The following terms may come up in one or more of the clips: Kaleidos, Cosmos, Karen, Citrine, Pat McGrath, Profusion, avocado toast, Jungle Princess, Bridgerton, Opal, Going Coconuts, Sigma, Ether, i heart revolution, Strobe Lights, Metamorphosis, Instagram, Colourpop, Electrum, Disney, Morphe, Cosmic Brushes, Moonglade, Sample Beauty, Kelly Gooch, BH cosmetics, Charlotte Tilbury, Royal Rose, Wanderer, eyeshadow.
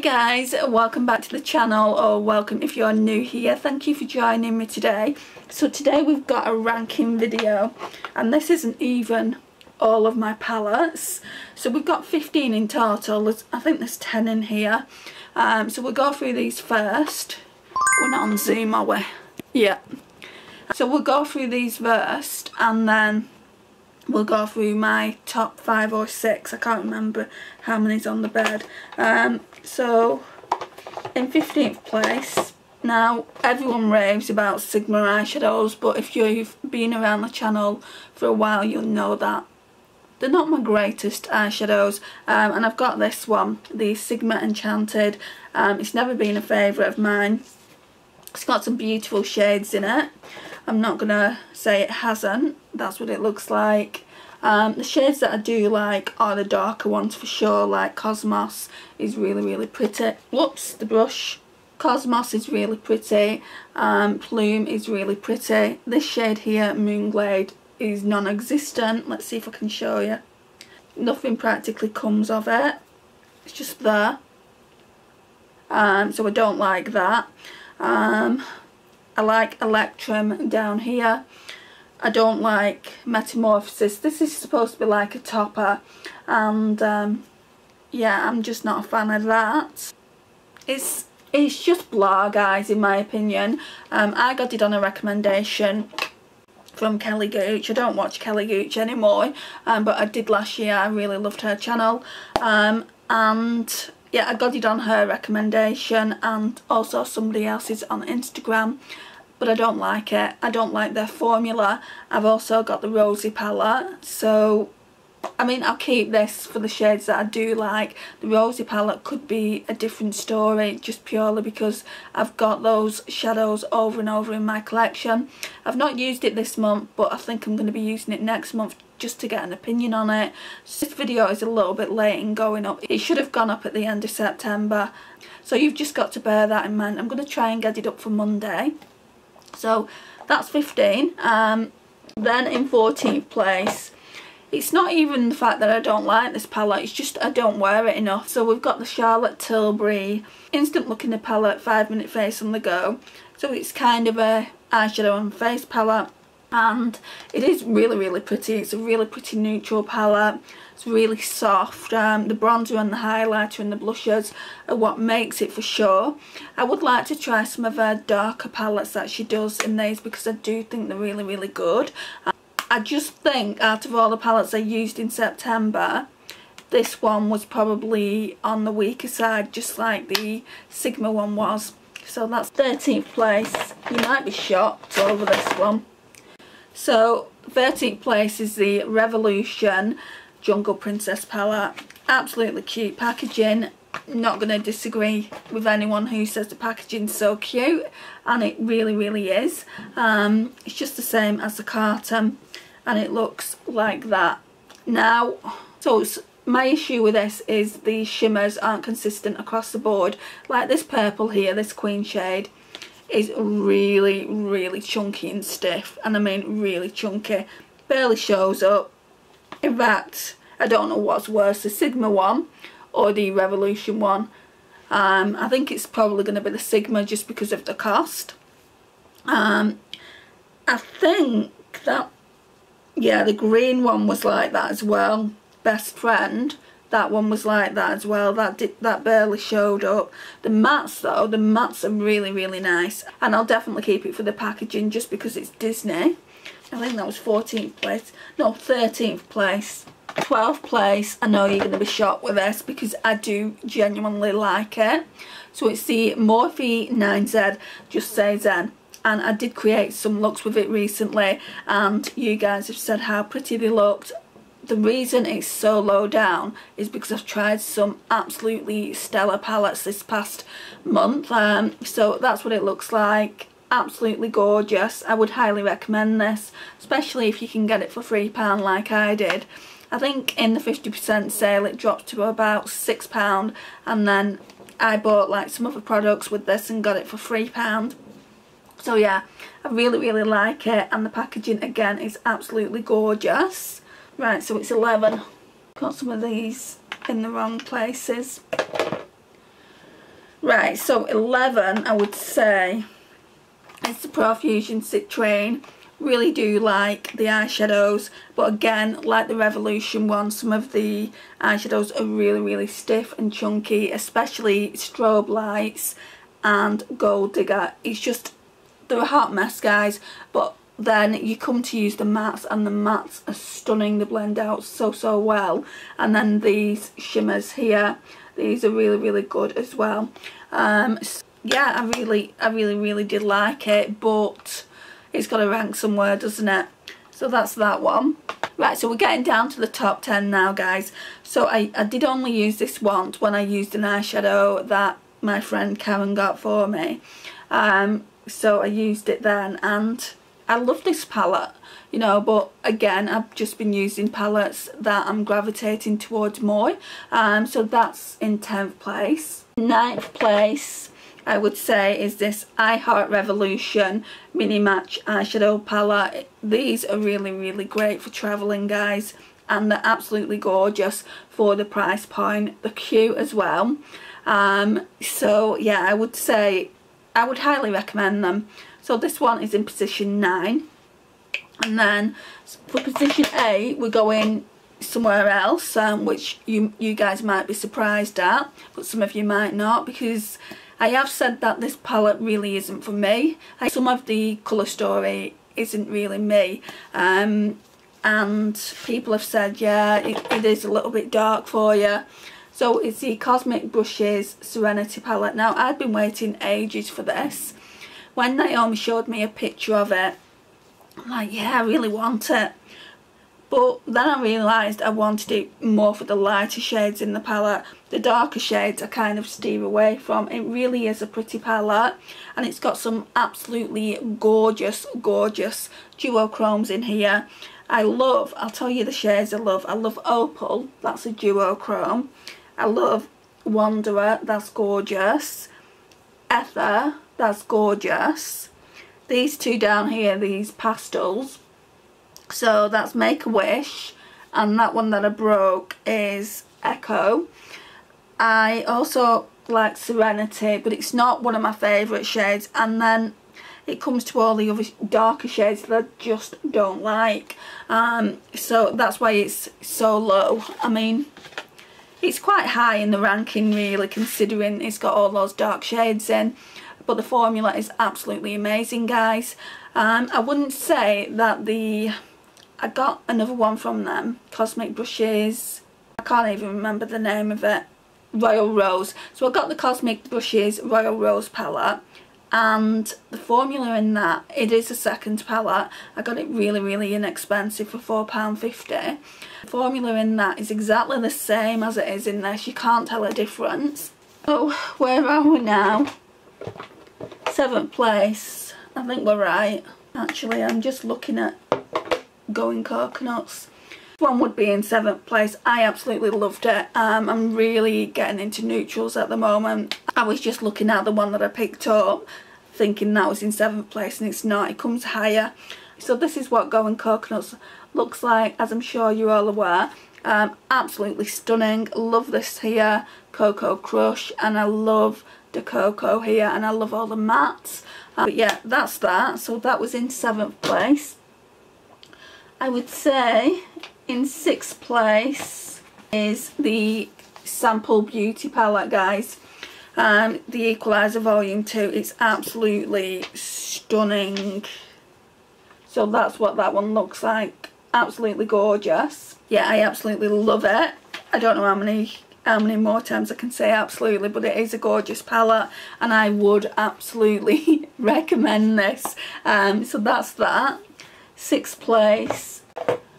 Hey guys, welcome back to the channel, or welcome if you're new here. Thank you for joining me today. So today we've got a ranking video, and this isn't even all of my palettes. So we've got 15 in total. I think there's 10 in here. So we'll go through these first. We're not on Zoom, are we? Yeah. So we'll go through these first, and then we'll go through my top 5 or 6. I can't remember how many's on the bed. So in 15th place, now everyone raves about Sigma eyeshadows, but if you've been around the channel for a while, you'll know that they're not my greatest eyeshadows. And I've got this one, the Sigma Enchanted. It's never been a favourite of mine. It's got some beautiful shades in it. I'm not gonna say it hasn't. That's what it looks like. The shades that I do like are the darker ones for sure, like Cosmos is really pretty. Whoops, the brush. Cosmos is really pretty. Plume is really pretty. This shade here, Moonglade, is non-existent. Let's see if I can show you. Nothing practically comes of it. It's just there. So I don't like that. I like Electrum down here. I don't like Metamorphosis. This is supposed to be like a topper, and yeah, I'm just not a fan of that. It's just blah, guys, in my opinion. I got it on a recommendation from Kelly Gooch. I don't watch Kelly Gooch anymore, but I did last year. I really loved her channel, and yeah, I got it on her recommendation and also somebody else's on Instagram. But I don't like it. I don't like their formula. I've also got the rosy palette. So, I mean, I'll keep this for the shades that I do like. The rosy palette could be a different story, just purely because I've got those shadows over and over in my collection. I've not used it this month, but I think I'm going to be using it next month just to get an opinion on it. So this video is a little bit late in going up. It should have gone up at the end of September. So you've just got to bear that in mind. I'm going to try and get it up for Monday. So that's 15. Then in 14th place, it's not even the fact that I don't like this palette, it's just I don't wear it enough. So we've got the Charlotte Tilbury Instant Look in the Palette 5 Minute Face on the Go. So it's kind of a eyeshadow and face palette, and it is really pretty. It's a really pretty neutral palette. It's really soft. The bronzer and the highlighter and the blushers are what makes it for sure. I would like to try some of her darker palettes that she does in these, because I do think they're really good. I just think out of all the palettes I used in September, this one was probably on the weaker side, just like the Sigma one was. So that's 13th place. You might be shocked over this one. So 13th place is the Revolution Jungle Princess palette. Absolutely cute packaging. Not going to disagree with anyone who says the packaging's so cute, and it really is. It's just the same as the carton, and it looks like that. Now, so my issue with this is the shimmers aren't consistent across the board. Like this purple here, this queen shade, is really chunky and stiff, and I mean really chunky. Barely shows up. In fact, I don't know what's worse, the Sigma one or the Revolution one. I think it's probably going to be the Sigma, just because of the cost. I think that, yeah, the green one was like that as well. Best Friend, that one was like that as well. That barely showed up. The mattes though, the mattes are really nice, and I'll definitely keep it for the packaging just because it's Disney. I think that was 14th place. No, 13th place. 12th place. I know you're going to be shocked with this, because I do genuinely like it. So it's the Morphe 9Z Just Say Zen. And I did create some looks with it recently, and you guys have said how pretty they looked. The reason it's so low down is because I've tried some absolutely stellar palettes this past month. So that's what it looks like. Absolutely gorgeous. I would highly recommend this, especially if you can get it for £3 like I did. I think in the 50% sale it dropped to about £6, and then I bought like some other products with this and got it for £3. So yeah, I really like it, and the packaging again is absolutely gorgeous. Right, so it's 11. Got some of these in the wrong places. Right, so 11 I would say it's the Profusion Citrine. Really do like the eyeshadows, but again, like the Revolution one, some of the eyeshadows are really, really stiff and chunky, especially Strobe Lights and Gold Digger. It's just, they're a hot mess, guys, but then you come to use the mattes and the mattes are stunning. They blend out so, so well. And then these shimmers here, these are really, really good as well. So yeah, I really did like it, but it's got to rank somewhere, doesn't it? So that's that one. Right, so we're getting down to the top 10 now, guys. So I did only use this once when I used an eyeshadow that my friend Karen got for me. So I used it then, and I love this palette, you know, but again, I've just been using palettes that I'm gravitating towards more. So that's in 10th place. 9th place, I would say, is this I Heart Revolution Mini Match Eyeshadow Palette. These are really, really great for travelling, guys, and they're absolutely gorgeous for the price point. They're cute as well. So yeah, I would say I would highly recommend them. So this one is in position 9, and then for position 8 we're going somewhere else, which you guys might be surprised at, but some of you might not, because I have said that this palette really isn't for me. Some of the colour story isn't really me, and people have said, yeah, it is a little bit dark for you. So it's the Cosmic Brushes Serenity palette. Now, I've been waiting ages for this. When Naomi showed me a picture of it, I'm like, yeah, I really want it. But then I realised I wanted it more for the lighter shades in the palette. The darker shades I kind of steer away from. It really is a pretty palette, and it's got some absolutely gorgeous, gorgeous duochromes in here. I'll tell you the shades I love. I love Opal, that's a duochrome. I love Wanderer, that's gorgeous. Ether, that's gorgeous. These two down here, these pastels. So that's Make A Wish, and that one that I broke is Echo. I also like Serenity, but it's not one of my favourite shades, and then it comes to all the other darker shades that I just don't like. So that's why it's so low. I mean, it's quite high in the ranking really, considering it's got all those dark shades in. But the formula is absolutely amazing, guys. I wouldn't say that I got another one from them, Cosmic Brushes, I can't even remember the name of it, Royal Rose. So I got the Cosmic Brushes Royal Rose palette, and the formula in that, it is a second palette. I got it really, really inexpensive for £4.50. The formula in that is exactly the same as it is in this, you can't tell a difference. So where are we now? 7th place, I think we're right. Actually, I'm just looking at Going Coconuts. This one would be in 7th place. I absolutely loved it. I'm really getting into neutrals at the moment. I was just looking at the one that I picked up, thinking that was in 7th place, and it's not, it comes higher. So this is what Going Coconuts looks like, as I'm sure you're all aware. Absolutely stunning. Love this here, Coco Crush, and I love the Coco here, and I love all the mattes. But yeah, that's that. So that was in 7th place. I would say in 6th place is the Sample Beauty palette, guys. The Equalizer Volume 2. It's absolutely stunning. So that's what that one looks like. Absolutely gorgeous. Yeah, I absolutely love it. I don't know how many more times I can say absolutely, but it is a gorgeous palette, and I would absolutely recommend this. So that's that. 6th place.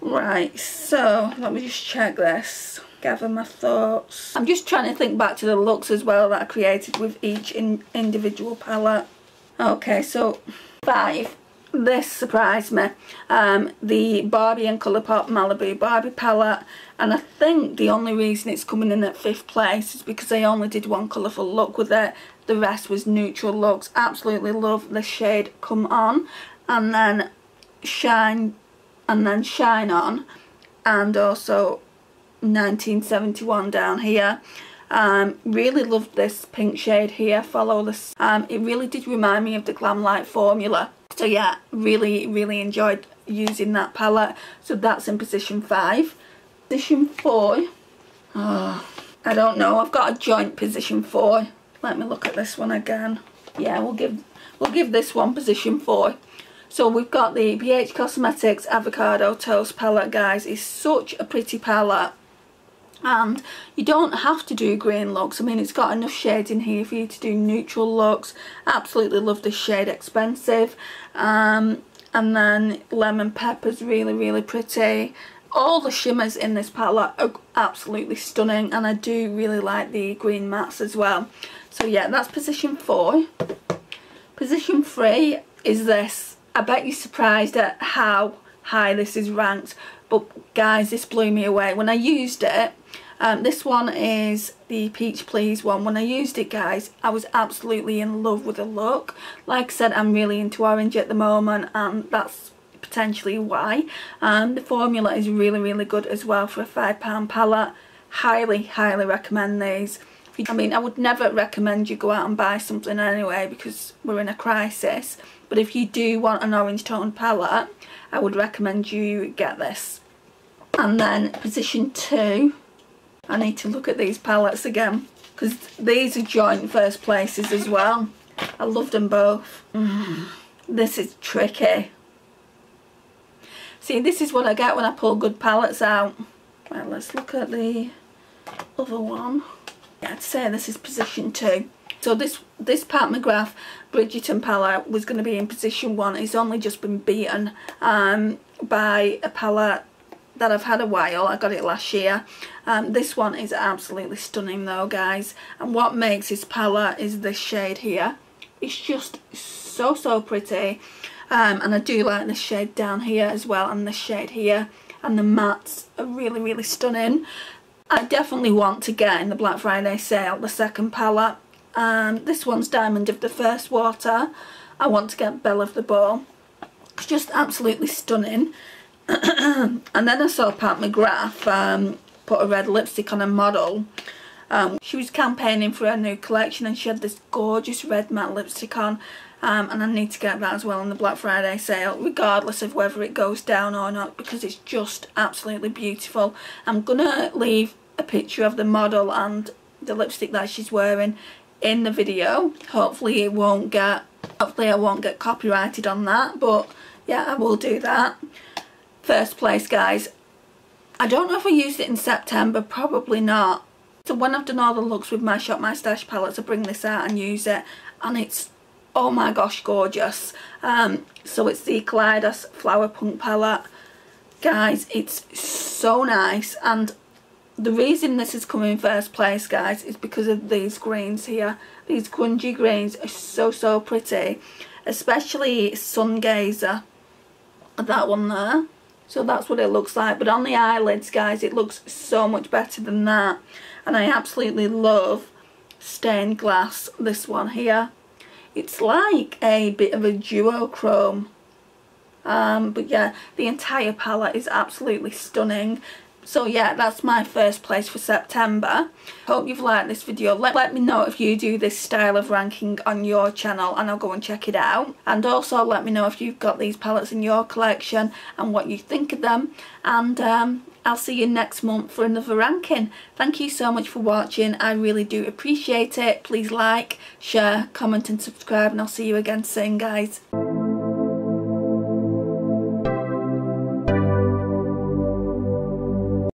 Right, so let me just check this, gather my thoughts. I'm just trying to think back to the looks as well that I created with each individual palette. Okay, so 5. This surprised me, the Barbie and Colourpop Malibu Barbie palette, and I think the only reason it's coming in at 5th place is because I only did one colourful look with it, the rest was neutral looks. Absolutely love the shade Come On, and then Shine On, and also 1971 down here. Really loved this pink shade here, Follow This. It really did remind me of the Glam Light formula. So yeah, really enjoyed using that palette. So that's in position 5. Position 4. Oh, I don't know. I've got a joint position 4. Let me look at this one again. Yeah, we'll give this one position 4. So we've got the BH Cosmetics Avocado Toast palette, guys. It's such a pretty palette. And you don't have to do green looks. I mean, it's got enough shades in here for you to do neutral looks. Absolutely love this shade, Expensive. And then Lemon Pepper's really pretty. All the shimmers in this palette are absolutely stunning, and I do really like the green mattes as well. So yeah, that's position 4. Position 3 is this. I bet you're surprised at how high this is ranked, but guys, this blew me away when I used it. This one is the Peach Please one. When I used it, guys, I was absolutely in love with the look. Like I said, I'm really into orange at the moment, and that's potentially why. The formula is really good as well for a £5 palette. Highly recommend these. I mean, I would never recommend you go out and buy something anyway because we're in a crisis, but if you do want an orange toned palette, I would recommend you get this. And then position 2, I need to look at these palettes again because these are joint first places as well. I love them both. This is tricky. See, this is what I get when I pull good palettes out. Well, let's look at the other one. Yeah, I'd say this is position 2. So this Pat McGrath Bridgerton palette was going to be in position 1. It's only just been beaten by a palette that I've had a while. I got it last year. This one is absolutely stunning though, guys. And what makes this palette is this shade here. It's just so pretty. And I do like this shade down here as well, and this shade here. And the mattes are really stunning. I definitely want to get in the Black Friday sale the second palette. This one's Diamond of the First Water. I want to get Belle of the Ball. It's just absolutely stunning. And then I saw Pat McGrath put a red lipstick on a model. She was campaigning for her new collection and she had this gorgeous red matte lipstick on. And I need to get that as well on the Black Friday sale, regardless of whether it goes down or not, because it's just absolutely beautiful. I'm going to leave a picture of the model and the lipstick that she's wearing in the video. Hopefully it won't get, I won't get copyrighted on that, but yeah, I will do that. First place, guys. I don't know if I used it in September, probably not. So when I've done all the looks with my Shop My Stash palettes, I bring this out and use it, and it's, oh my gosh, gorgeous. So it's the Kaleidos Flower Punk palette. Guys, it's so nice, and the reason this is coming first place, guys, is because of these greens here. These grungy greens are so pretty, especially Sun Gazer, that one there. So that's what it looks like, but on the eyelids, guys, it looks so much better than that. And I absolutely love Stained Glass, this one here. It's like a bit of a duochrome. But yeah, the entire palette is absolutely stunning. So yeah, that's my first place for September. Hope you've liked this video. Let me know if you do this style of ranking on your channel and I'll go and check it out. And also let me know if you've got these palettes in your collection and what you think of them. And I'll see you next month for another ranking. Thank you so much for watching. I really do appreciate it. Please like, share, comment and subscribe, and I'll see you again soon, guys.